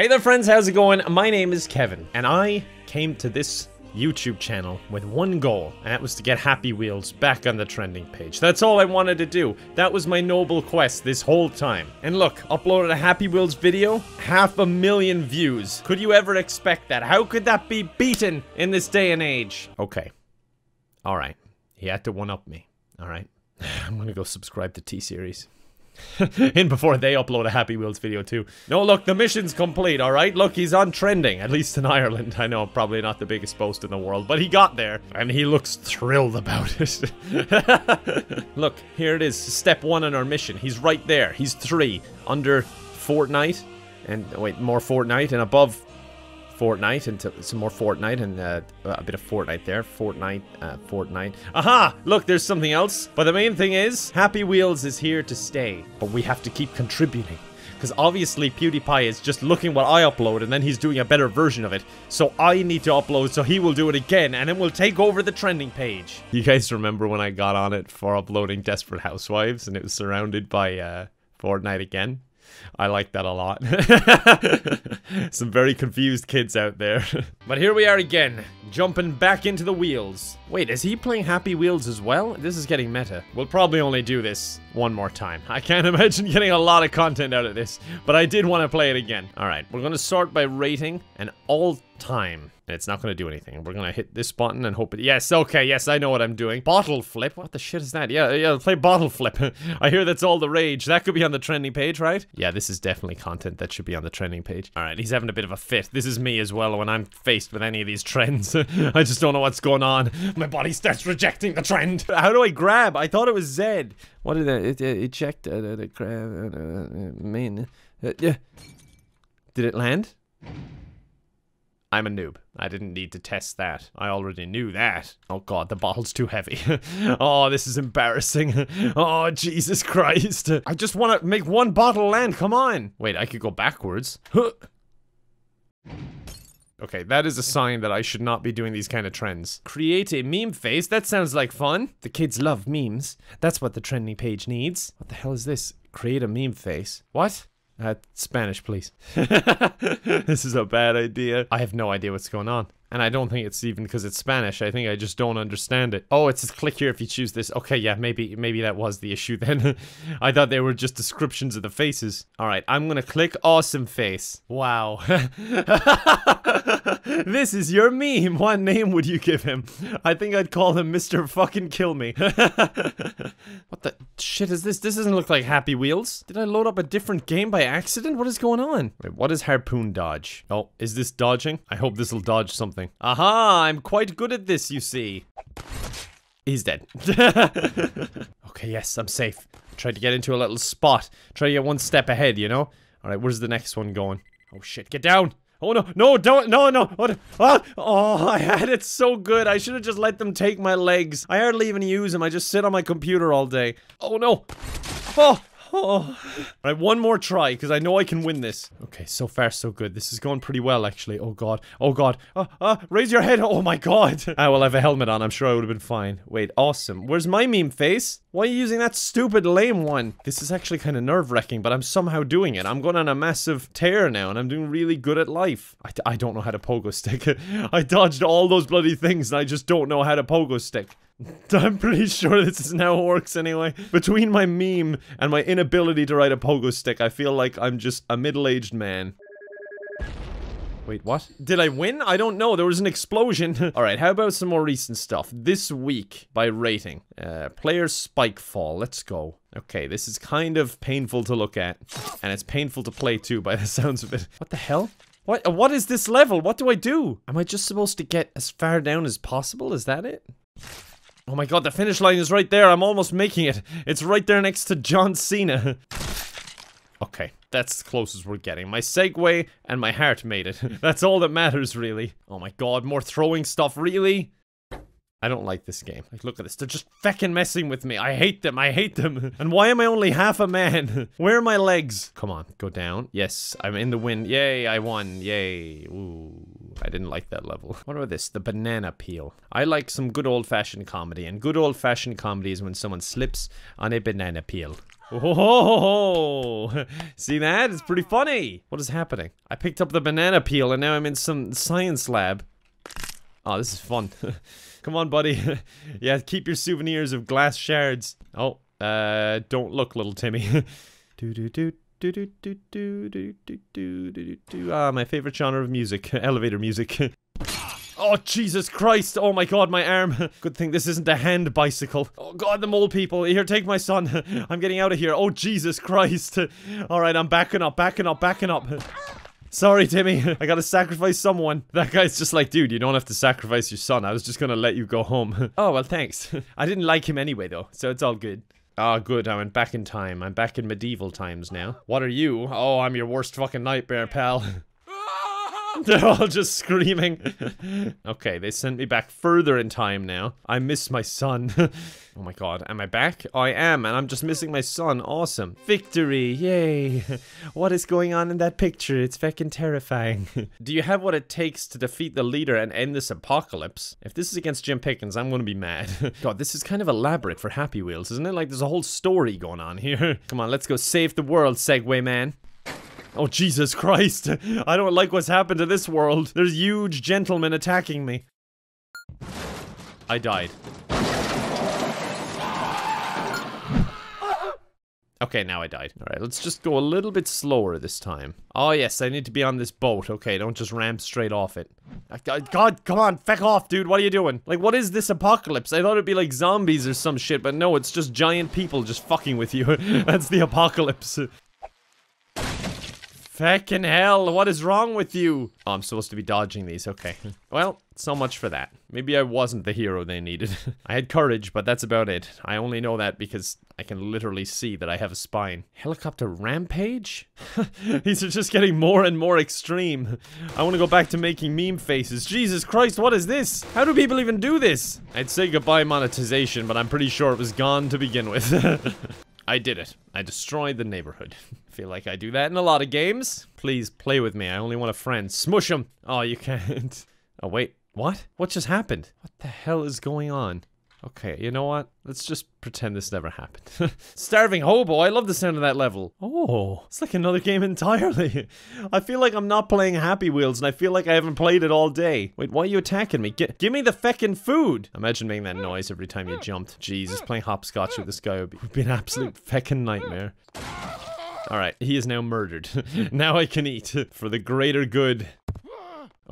Hey there friends, how's it going? My name is Kevin, and I came to this YouTube channel with one goal, and that was to get Happy Wheels back on the trending page. That's all I wanted to do. That was my noble quest this whole time. And look, uploaded a Happy Wheels video, 500,000 views. Could you ever expect that? How could that be beaten in this day and age? Okay. Alright. He had to one-up me. Alright. I'm gonna go subscribe to T-Series. In before they upload a Happy Wheels video too. No, look, the mission's complete, alright? Look, he's on trending, at least in Ireland. I know, probably not the biggest post in the world, but he got there. And he looks thrilled about it. Look, here it is, step one in our mission. He's right there. He's 3. Under Fortnite. And, wait, more Fortnite. And above Fortnite. And some more Fortnite. And a bit of Fortnite there. Fortnite, Fortnite. Aha! Look, there's something else. But the main thing is, Happy Wheels is here to stay. But we have to keep contributing. Because obviously PewDiePie is just looking what I upload and then he's doing a better version of it. So I need to upload so he will do it again and then we'll take over the trending page. You guys remember when I got on it for uploading Desperate Housewives and it was surrounded by Fortnite again? I like that a lot. Some very confused kids out there. But here we are again, jumping back into the wheels. Wait, is he playing Happy Wheels as well? This is getting meta. We'll probably only do this one more time. I can't imagine getting a lot of content out of this, but I did want to play it again. Alright, we're going to sort by rating and all time. And it's not going to do anything. We're going to hit this button and hope it... Yes, okay, yes, I know what I'm doing. Bottle flip? What the shit is that? Yeah, play bottle flip. I hear that's all the rage. That could be on the trending page, right? Yeah, this is definitely content that should be on the trending page. Alright, he's having a bit of a fit. This is me as well when I'm faced with any of these trends. I just don't know what's going on. My body starts rejecting the trend. How do I grab? I thought it was Z. What did it eject? Mean? Yeah. Did it land? I'm a noob. I didn't need to test that. I already knew that. Oh god, the bottle's too heavy. Oh, this is embarrassing. Oh, Jesus Christ. I just want to make one bottle land, come on! Wait, I could go backwards. Huh. Okay, that is a sign that I should not be doing these kind of trends. Create a meme face? That sounds like fun. The kids love memes. That's what the trending page needs. What the hell is this? Create a meme face. What? Spanish, please. This is a bad idea. I have no idea what's going on. And I don't think it's even because it's Spanish. I think I just don't understand it. Oh, it's just click here if you choose this. Okay, yeah, maybe that was the issue then. I thought they were just descriptions of the faces. Alright, I'm gonna click awesome face. Wow. This is your meme. What name would you give him? I think I'd call him Mr. Fucking Kill Me. What the shit is this? This doesn't look like Happy Wheels. Did I load up a different game by accident? What is going on? Wait, what is harpoon dodge? Oh, is this dodging? I hope this will dodge something. Aha, I'm quite good at this, you see. He's dead. Okay, yes, I'm safe. I tried to get into a little spot. Try to get one step ahead, you know? Alright, where's the next one going? Oh shit, get down! Oh no, no, don't, no, no, oh, I had it so good, I should have just let them take my legs. I hardly even use them, I just sit on my computer all day. Oh no, oh. Alright, one more try, because I know I can win this. Okay, so far so good, this is going pretty well actually, oh god, raise your head, oh my god. I will have a helmet on, I'm sure I would have been fine. Wait, awesome, where's my meme face? Why are you using that stupid lame one? This is actually kind of nerve-wracking, but I'm somehow doing it. I'm going on a massive tear now, and I'm doing really good at life. I don't know how to pogo stick. I dodged all those bloody things, and I just don't know how to pogo stick. I'm pretty sure this is how it works anyway. Between my meme and my inability to ride a pogo stick, I feel like I'm just a middle-aged man. Wait, what? Did I win? I don't know. There was an explosion. Alright, how about some more recent stuff? This week, by rating. Player spike fall. Let's go. Okay, this is kind of painful to look at. And it's painful to play too, by the sounds of it. What the hell? What is this level? What do I do? Am I just supposed to get as far down as possible? Is that it? Oh my god, the finish line is right there. I'm almost making it. It's right there next to John Cena. Okay, that's the closest we're getting. My segue and my heart made it. That's all that matters, really. Oh my god, more throwing stuff, really? I don't like this game. Like, look at this. They're just feckin' messing with me. I hate them. I hate them. And why am I only half a man? Where are my legs? Come on, go down. Yes, I'm in the wind. Yay, I won. Yay. Ooh, I didn't like that level. What about this? The banana peel. I like some good old-fashioned comedy, and good old-fashioned comedy is when someone slips on a banana peel. Oh, see that? It's pretty funny. What is happening? I picked up the banana peel and now I'm in some science lab. Oh, this is fun. Come on, buddy. Yeah, keep your souvenirs of glass shards. Oh, don't look, little Timmy. Ah, my favorite genre of music. Elevator music. Oh, Jesus Christ! Oh my god, my arm! Good thing this isn't a hand bicycle. Oh god, the mole people! Here, take my son! I'm getting out of here! Oh, Jesus Christ! Alright, I'm backing up, backing up, backing up! Sorry, Timmy. I gotta sacrifice someone. That guy's just like, dude, you don't have to sacrifice your son. I was just gonna let you go home. Oh, well, thanks. I didn't like him anyway, though, so it's all good. Ah, good, I went back in time. I'm back in medieval times now. What are you? Oh, I'm your worst fucking nightmare, pal. They're all just screaming. Okay, they sent me back further in time now. I miss my son. Oh my god, am I back? I am, and I'm just missing my son. Awesome. Victory, yay. What is going on in that picture? It's fucking terrifying. Do you have what it takes to defeat the leader and end this apocalypse? If this is against Jim Pickens, I'm gonna be mad. God, this is kind of elaborate for Happy Wheels, isn't it? Like, there's a whole story going on here. Come on, let's go save the world, Segway man. Oh, Jesus Christ. I don't like what's happened to this world. There's huge gentlemen attacking me. I died. Okay, now I died. Alright, let's just go a little bit slower this time. Oh, yes, I need to be on this boat. Okay, don't just ram straight off it. God, come on, feck off, dude. What are you doing? Like, what is this apocalypse? I thought it'd be like zombies or some shit, but no, it's just giant people just fucking with you. That's the apocalypse. Feckin' hell, what is wrong with you? Oh, I'm supposed to be dodging these, okay. Well, so much for that. Maybe I wasn't the hero they needed. I had courage, but that's about it. I only know that because I can literally see that I have a spine. Helicopter rampage? These are just getting more and more extreme. I want to go back to making meme faces. Jesus Christ, what is this? How do people even do this? I'd say goodbye monetization, but I'm pretty sure it was gone to begin with. I did it. I destroyed the neighborhood. Feel like I do that in a lot of games. Please play with me. I only want a friend. Smush him. Oh, you can't. Oh, wait. What? What just happened? What the hell is going on? Okay, you know what? Let's just pretend this never happened. Starving Hobo. I love the sound of that level. Oh, it's like another game entirely. I feel like I'm not playing Happy Wheels, and I feel like I haven't played it all day. Wait, why are you attacking me? Give me the feckin' food. Imagine making that noise every time you jumped. Jesus, playing hopscotch with this guy would be an absolute feckin' nightmare. Alright, he is now murdered. Now I can eat. For the greater good.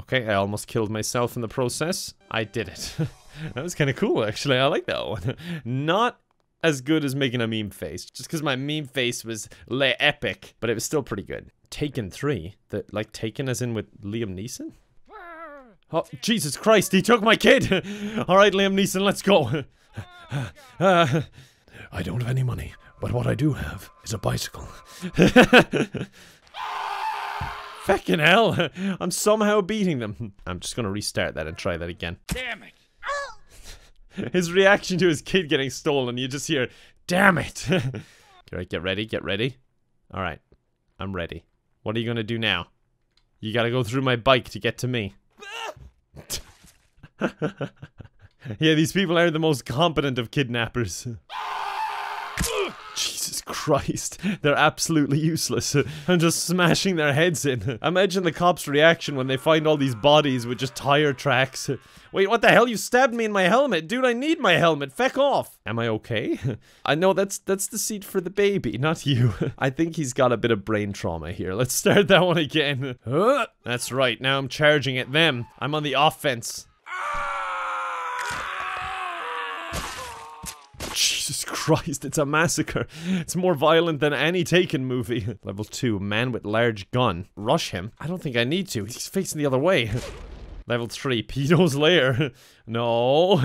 Okay, I almost killed myself in the process. I did it. That was kind of cool, actually. I like that one. Not as good as making a meme face. Just because my meme face was epic. But it was still pretty good. Taken 3? Like, Taken as in with Liam Neeson? Oh, Jesus Christ, he took my kid! Alright, Liam Neeson, let's go. I don't have any money. But what I do have is a bicycle. Feckin' hell! I'm somehow beating them. I'm just gonna restart that and try that again. Damn it! His reaction to his kid getting stolen, you just hear, damn it! Alright, get ready, get ready. Alright, I'm ready. What are you gonna do now? You gotta go through my bike to get to me. Yeah, these people are the most competent of kidnappers. Jesus Christ, they're absolutely useless. I'm just smashing their heads in. Imagine the cops' reaction when they find all these bodies with just tire tracks. Wait, what the hell? You stabbed me in my helmet. Dude, I need my helmet. Feck off. Am I okay? I know that's the seat for the baby, not you. I think he's got a bit of brain trauma here. Let's start that one again. That's right, now I'm charging at them. I'm on the offense. Jesus Christ, it's a massacre. It's more violent than any Taken movie. Level 2, man with large gun. Rush him? I don't think I need to. He's facing the other way. Level 3, pedo's lair. No.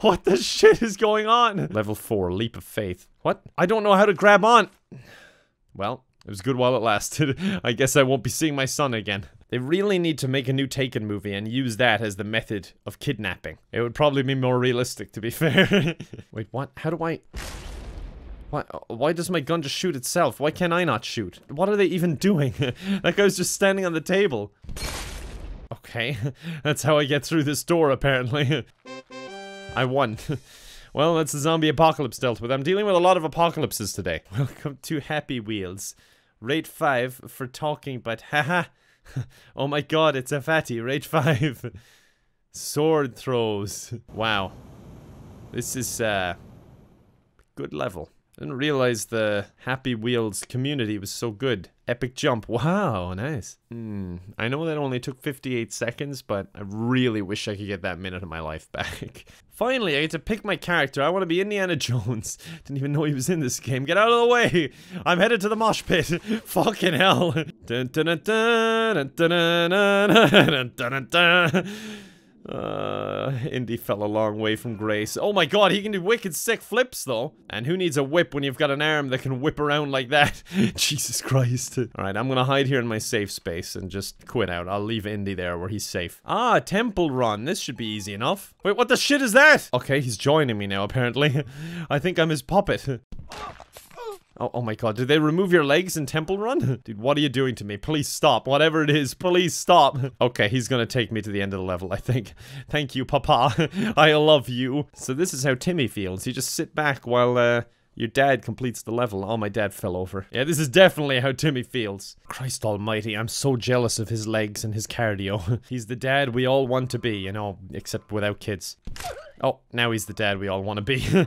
What the shit is going on? Level 4, leap of faith. What? I don't know how to grab on. Well, it was good while it lasted. I guess I won't be seeing my son again. They really need to make a new Taken movie and use that as the method of kidnapping. It would probably be more realistic, to be fair. Wait, what? How do I... Why does my gun just shoot itself? Why can't I not shoot? What are they even doing? That guy's just standing on the table. Okay, that's how I get through this door, apparently. I won. Well, that's the zombie apocalypse dealt with. I'm dealing with a lot of apocalypses today. Welcome to Happy Wheels. Rate 5 for talking, but haha. Oh my god, it's a fatty. Rate 5. Sword throws. Wow. This is, good level. I didn't realize the Happy Wheels community was so good. Epic jump. Wow, nice. I know that only took 58 seconds, but I really wish I could get that minute of my life back. Finally, I get to pick my character. I want to be Indiana Jones. Didn't even know he was in this game. Get out of the way! I'm headed to the mosh pit. Fucking hell. Indy fell a long way from grace. Oh my god, he can do wicked sick flips though. And who needs a whip when you've got an arm that can whip around like that? Jesus Christ. Alright, I'm gonna hide here in my safe space and just quit out. I'll leave Indy there where he's safe. Ah, Temple Run. This should be easy enough. Wait, what the shit is that? Okay, he's joining me now apparently. I think I'm his puppet. Oh my god, did they remove your legs in Temple Run? Dude, what are you doing to me? Please stop. Whatever it is, please stop. Okay, he's gonna take me to the end of the level, I think. Thank you, Papa. I love you. So this is how Timmy feels. You just sit back while, your dad completes the level. Oh, my dad fell over. Yeah, this is definitely how Timmy feels. Christ almighty, I'm so jealous of his legs and his cardio. He's the dad we all want to be, you know, except without kids. Oh, now he's the dad we all want to be.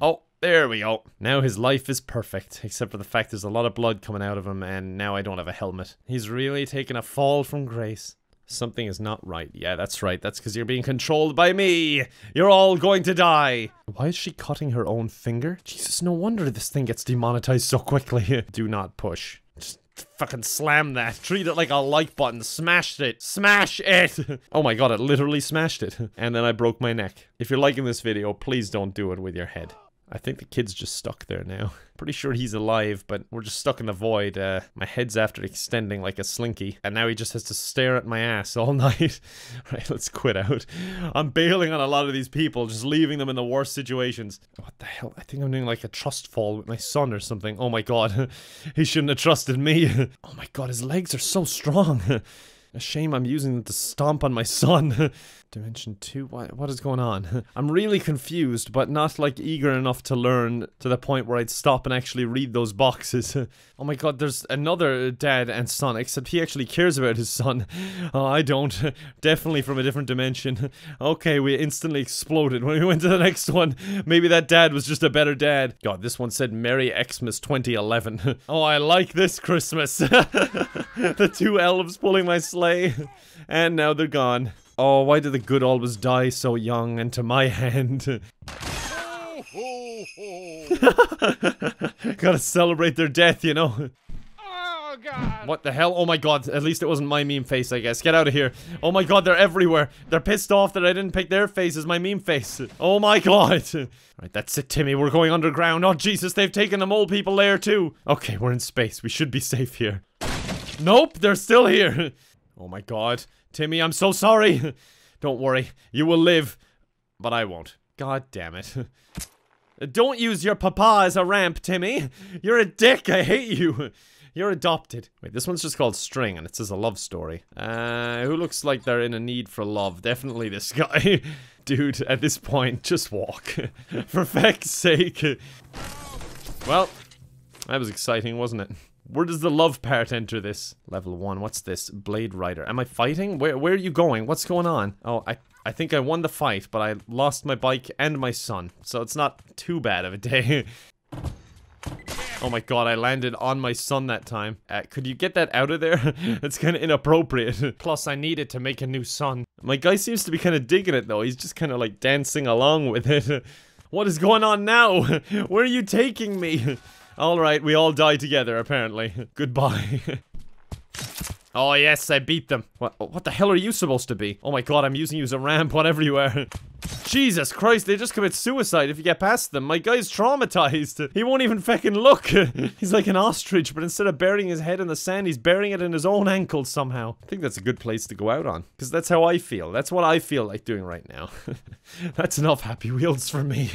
Oh. There we go. Now his life is perfect, except for the fact there's a lot of blood coming out of him, and now I don't have a helmet. He's really taken a fall from grace. Something is not right. Yeah, that's right. That's because you're being controlled by me. You're all going to die. Why is she cutting her own finger? Jesus, no wonder this thing gets demonetized so quickly. Do not push. Just fucking slam that. Treat it like a like button. Smashed it. Smash it. Oh my god, it literally smashed it. And then I broke my neck. If you're liking this video, please don't do it with your head. I think the kid's just stuck there now. Pretty sure he's alive, but we're just stuck in the void. My head's after extending like a slinky, and now he just has to stare at my ass all night. Right, let's quit out. I'm bailing on a lot of these people, just leaving them in the worst situations. What the hell? I think I'm doing like a trust fall with my son or something. Oh my god, he shouldn't have trusted me. Oh my god, his legs are so strong. A shame I'm using them to stomp on my son. Dimension 2? What is going on? I'm really confused, but not like eager enough to learn to the point where I'd stop and actually read those boxes. Oh my god, there's another dad and son, except he actually cares about his son. Oh, I don't. Definitely from a different dimension. Okay, we instantly exploded when we went to the next one. Maybe that dad was just a better dad. God, this one said Merry Xmas 2011. Oh, I like this Christmas. The two elves pulling my sleigh. And now they're gone. Oh, why do the good always die so young and to my hand? Gotta celebrate their death, you know? Oh, God. What the hell? Oh my god, at least it wasn't my meme face, I guess. Get out of here. Oh my god, they're everywhere. They're pissed off that I didn't pick their face as my meme face. Oh my god. Alright, that's it, Timmy. We're going underground. Oh, Jesus, they've taken the mole people layer too. Okay, we're in space. We should be safe here. Nope, they're still here. Oh my god. Timmy, I'm so sorry. Don't worry. You will live. But I won't. God damn it. Don't use your papa as a ramp, Timmy. You're a dick. I hate you. You're adopted. Wait, this one's just called String, and it says a love story. Who looks like they're in a need for love? Definitely this guy. Dude, at this point, just walk. For feck's sake. Well, that was exciting, wasn't it? Where does the love part enter this? Level 1, what's this? Blade Rider. Am I fighting? Where are you going? What's going on? Oh, I think I won the fight, but I lost my bike and my son. So it's not too bad of a day. Oh my god, I landed on my son that time. Could you get that out of there? That's kind of inappropriate. Plus, I needed to make a new son. My guy seems to be kind of digging it, though. He's just kind of like dancing along with it. What is going on now? Where are you taking me? Alright, we all die together, apparently. Goodbye. Oh yes, I beat them. What the hell are you supposed to be? Oh my god, I'm using you as a ramp, whatever you are. Jesus Christ, they just commit suicide if you get past them. My guy's traumatized. He won't even fucking look. He's like an ostrich, but instead of burying his head in the sand, he's burying it in his own ankles somehow. I think that's a good place to go out on. Because that's how I feel. That's what I feel like doing right now. That's enough Happy Wheels for me.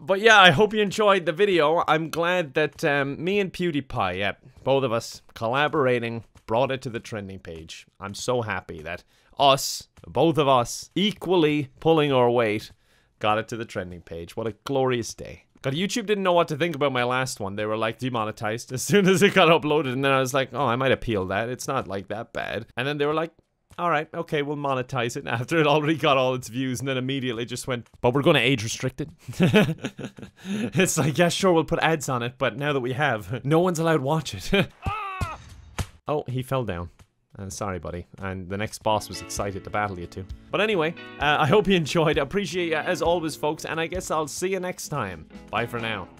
But yeah, I hope you enjoyed the video. I'm glad that me and PewDiePie, both of us, collaborating, brought it to the trending page. I'm so happy that both of us, equally pulling our weight, Got it to the trending page. What a glorious day. God, YouTube didn't know what to think about my last one. They were like demonetized as soon as it got uploaded. And then I was like, oh, I might appeal that. It's not like that bad. And then they were like, all right, okay, we'll monetize it after it already got all its views. And then immediately just went, but we're going to age restrict it. It's like, yeah, sure, we'll put ads on it. But now that we have, no one's allowed to watch it. Oh, he fell down. Sorry, buddy. And the next boss was excited to battle you too. But anyway, I hope you enjoyed. I appreciate you as always, folks. And I guess I'll see you next time. Bye for now.